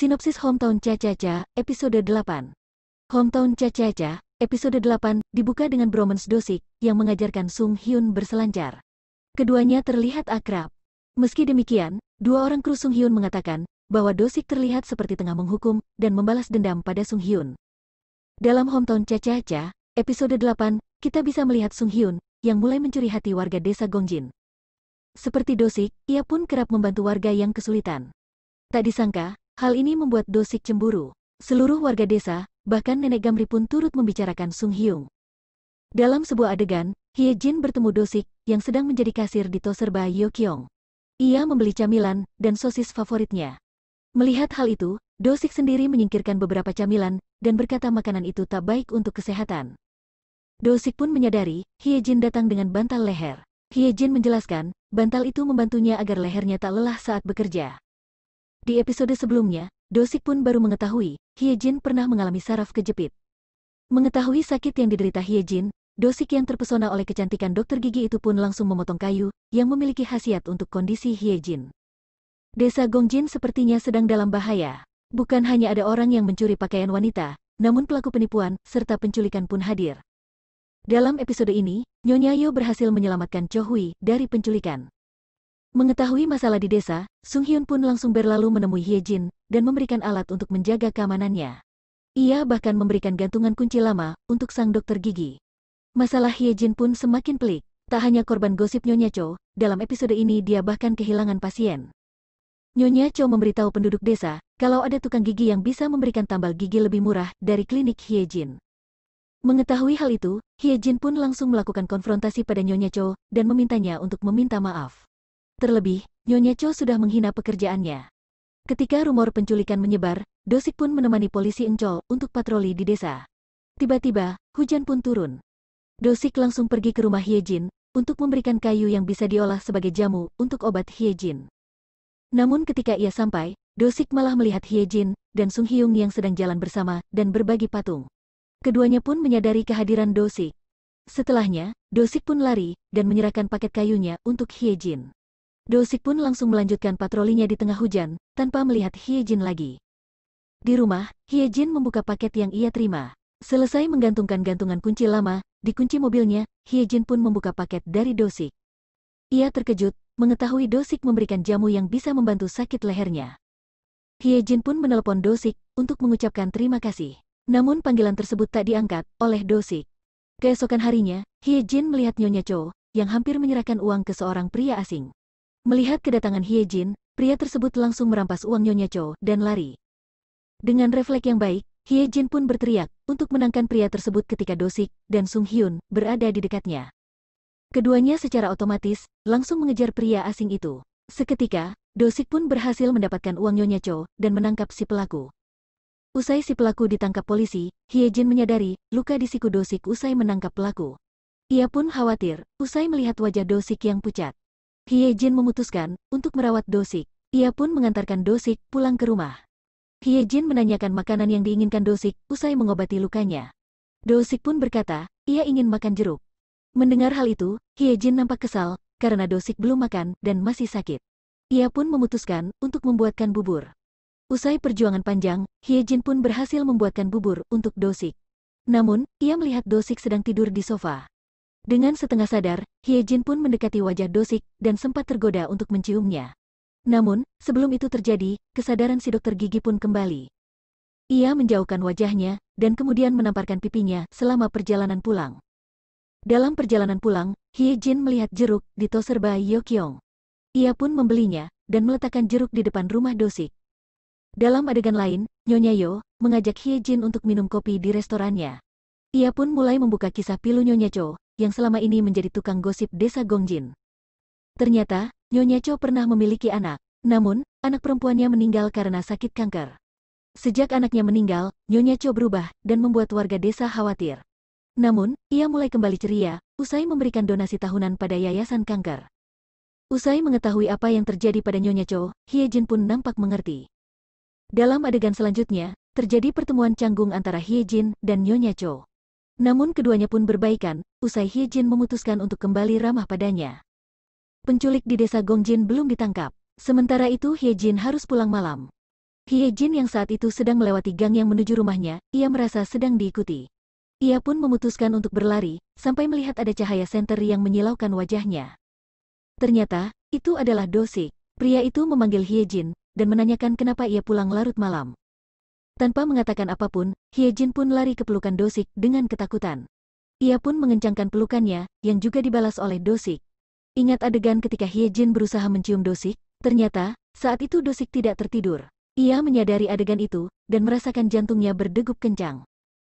Sinopsis Hometown Cha-Cha-Cha, episode 8. Hometown Cha-Cha-Cha, episode 8, dibuka dengan bromance Du Sik, yang mengajarkan Seong Hyun berselancar. Keduanya terlihat akrab. Meski demikian, dua orang kru Seong Hyun mengatakan bahwa Du Sik terlihat seperti tengah menghukum dan membalas dendam pada Seong Hyun. Dalam Hometown Cha-Cha-Cha, episode 8, kita bisa melihat Seong Hyun yang mulai mencuri hati warga desa Gongjin. Seperti Du Sik, ia pun kerap membantu warga yang kesulitan. Tak disangka, hal ini membuat Du Sik cemburu. Seluruh warga desa, bahkan Nenek Gamri pun turut membicarakan Seong Hyun. Dalam sebuah adegan, Hye Jin bertemu Du Sik yang sedang menjadi kasir di Toserba Yoon Kyung. Ia membeli camilan dan sosis favoritnya. Melihat hal itu, Du Sik sendiri menyingkirkan beberapa camilan dan berkata makanan itu tak baik untuk kesehatan. Du Sik pun menyadari Hye Jin datang dengan bantal leher. Hye Jin menjelaskan, bantal itu membantunya agar lehernya tak lelah saat bekerja. Di episode sebelumnya, Du Sik pun baru mengetahui Hye Jin pernah mengalami saraf kejepit. Mengetahui sakit yang diderita Hye Jin, Du Sik yang terpesona oleh kecantikan dokter gigi itu pun langsung memotong kayu yang memiliki khasiat untuk kondisi Hye Jin. Desa Gongjin sepertinya sedang dalam bahaya. Bukan hanya ada orang yang mencuri pakaian wanita, namun pelaku penipuan serta penculikan pun hadir. Dalam episode ini, Nyonya Yo berhasil menyelamatkan Cho Hui dari penculikan. Mengetahui masalah di desa, Seong Hyun pun langsung berlalu menemui Hye Jin dan memberikan alat untuk menjaga keamanannya. Ia bahkan memberikan gantungan kunci lama untuk sang dokter gigi. Masalah Hye Jin pun semakin pelik. Tak hanya korban gosip Nyonya Cho, dalam episode ini dia bahkan kehilangan pasien. Nyonya Cho memberitahu penduduk desa kalau ada tukang gigi yang bisa memberikan tambal gigi lebih murah dari klinik Hye Jin. Mengetahui hal itu, Hye Jin pun langsung melakukan konfrontasi pada Nyonya Cho dan memintanya untuk meminta maaf. Terlebih, Nyonya Cho sudah menghina pekerjaannya. Ketika rumor penculikan menyebar, Du Sik pun menemani polisi Encol untuk patroli di desa. Tiba-tiba, hujan pun turun. Du Sik langsung pergi ke rumah Hye Jin untuk memberikan kayu yang bisa diolah sebagai jamu untuk obat Hye Jin. Namun ketika ia sampai, Du Sik malah melihat Hye Jin dan Seong Hyun yang sedang jalan bersama dan berbagi patung. Keduanya pun menyadari kehadiran Du Sik. Setelahnya, Du Sik pun lari dan menyerahkan paket kayunya untuk Hye Jin. Du Sik pun langsung melanjutkan patrolinya di tengah hujan tanpa melihat Hye Jin lagi. Di rumah, Hye Jin membuka paket yang ia terima. Selesai menggantungkan gantungan kunci lama di kunci mobilnya, Hye Jin pun membuka paket dari Du Sik. Ia terkejut mengetahui Du Sik memberikan jamu yang bisa membantu sakit lehernya. Hye Jin pun menelepon Du Sik untuk mengucapkan terima kasih. Namun panggilan tersebut tak diangkat oleh Du Sik. Keesokan harinya, Hye Jin melihat Nyonya Cho yang hampir menyerahkan uang ke seorang pria asing. Melihat kedatangan Hye Jin, pria tersebut langsung merampas uang Nyonya Cho dan lari. Dengan refleks yang baik, Hye Jin pun berteriak untuk menangkan pria tersebut ketika Du Sik dan Seong Hyun berada di dekatnya. Keduanya secara otomatis langsung mengejar pria asing itu. Seketika, Du Sik pun berhasil mendapatkan uang Nyonya Cho dan menangkap si pelaku. Usai si pelaku ditangkap polisi, Hye Jin menyadari luka di siku Du Sik usai menangkap pelaku. Ia pun khawatir usai melihat wajah Du Sik yang pucat. Hye Jin memutuskan untuk merawat Du Sik. Ia pun mengantarkan Du Sik pulang ke rumah. Hye Jin menanyakan makanan yang diinginkan Du Sik usai mengobati lukanya. Du Sik pun berkata, ia ingin makan jeruk. Mendengar hal itu, Hye Jin nampak kesal karena Du Sik belum makan dan masih sakit. Ia pun memutuskan untuk membuatkan bubur. Usai perjuangan panjang, Hye Jin pun berhasil membuatkan bubur untuk Du Sik. Namun, ia melihat Du Sik sedang tidur di sofa. Dengan setengah sadar, Hye Jin pun mendekati wajah Du Sik dan sempat tergoda untuk menciumnya. Namun, sebelum itu terjadi, kesadaran si dokter gigi pun kembali. Ia menjauhkan wajahnya dan kemudian menamparkan pipinya selama perjalanan pulang. Dalam perjalanan pulang, Hye Jin melihat jeruk di Toserba Yoon Kyung. Ia pun membelinya dan meletakkan jeruk di depan rumah Du Sik. Dalam adegan lain, Nyonya Yo mengajak Hye Jin untuk minum kopi di restorannya. Ia pun mulai membuka kisah pilu Nyonya Cho, yang selama ini menjadi tukang gosip desa Gongjin. Ternyata, Nyonya Cho pernah memiliki anak, namun anak perempuannya meninggal karena sakit kanker. Sejak anaknya meninggal, Nyonya Cho berubah dan membuat warga desa khawatir. Namun, ia mulai kembali ceria, usai memberikan donasi tahunan pada yayasan kanker. Usai mengetahui apa yang terjadi pada Nyonya Cho, Hye Jin pun nampak mengerti. Dalam adegan selanjutnya, terjadi pertemuan canggung antara Hye Jin dan Nyonya Cho. Namun keduanya pun berbaikan, usai Hye Jin memutuskan untuk kembali ramah padanya. Penculik di desa Gongjin belum ditangkap. Sementara itu Hye Jin harus pulang malam. Hye Jin yang saat itu sedang melewati gang yang menuju rumahnya, ia merasa sedang diikuti. Ia pun memutuskan untuk berlari, sampai melihat ada cahaya senter yang menyilaukan wajahnya. Ternyata, itu adalah Du Sik. Pria itu memanggil Hye Jin, dan menanyakan kenapa ia pulang larut malam. Tanpa mengatakan apapun, Hye Jin pun lari ke pelukan Du Sik dengan ketakutan. Ia pun mengencangkan pelukannya, yang juga dibalas oleh Du Sik. Ingat adegan ketika Hye Jin berusaha mencium Du Sik? Ternyata, saat itu Du Sik tidak tertidur. Ia menyadari adegan itu, dan merasakan jantungnya berdegup kencang.